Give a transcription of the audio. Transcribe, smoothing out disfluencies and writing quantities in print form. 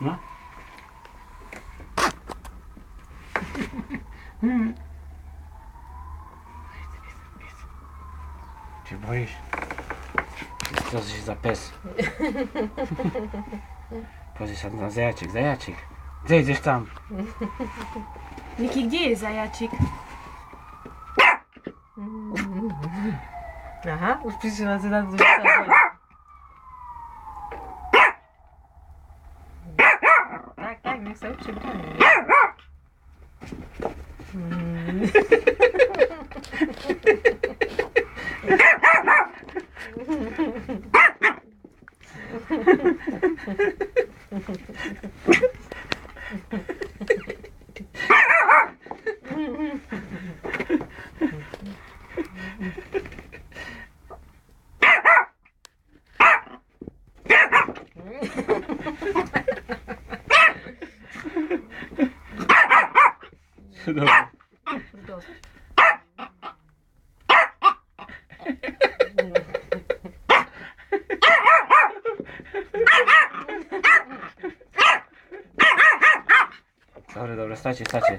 Né? Depois esses zapés. Pois isso na zajačik, zajačik. Gdzie idziesz tam? Miki, gdzie jest zajačik? Aha, już przyszła na do tak, tak, niech sobie przybroni. Dobra. Dosyć. Dobra, stacie, stacie.